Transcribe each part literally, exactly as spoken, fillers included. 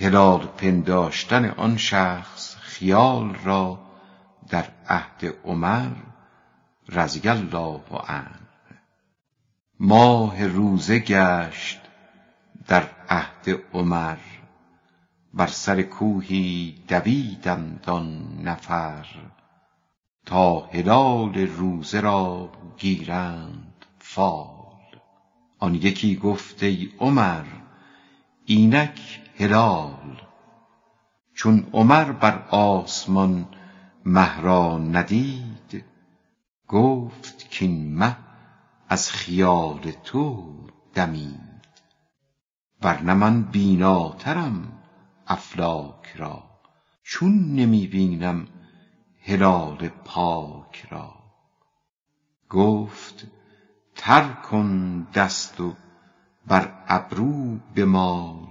هلال پنداشتن آن شخص خیال را در عهد عمر رضی الله عنه، ماه روزه گشت در عهد عمر، بر سر کوهی دویدند آن نفر، تا هلال روزه را گیرند فال. آن یکی گفت ای عمر اینک هلال، چون عمر بر آسمان مه را ندید، گفت کاین مه از خیال تو دمید، ورنه من بیناترم افلاک را، چون نمی بینم هلال پاک را. گفت تر کن دست و بر ابرو بمال،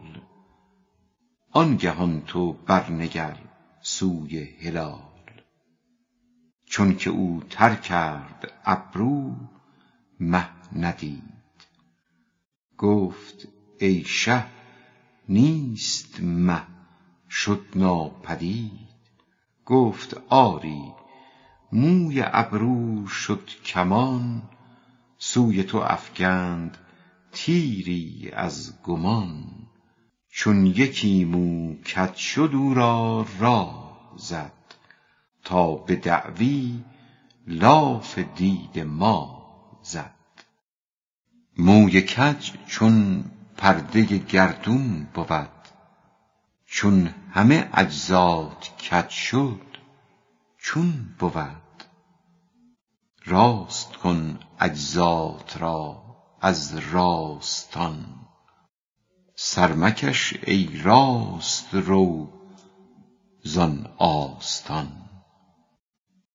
آنگهان تو برنگر سوی هلال. چون که او تر کرد ابرو مه ندید، گفت ای شه نیست مه، شد ناپدید. گفت آری موی ابرو شد کمان، سوی تو افکند تیری از گمان، چون یکی مو کج شد او را راه زد، تا به دعوی لاف دید ما زد. موی کج چون پرده گردون بود، چون همه اجزات کج شد چون بود. راست کن اجزات را از راستان، سرمکش ای راست رو زان آستان.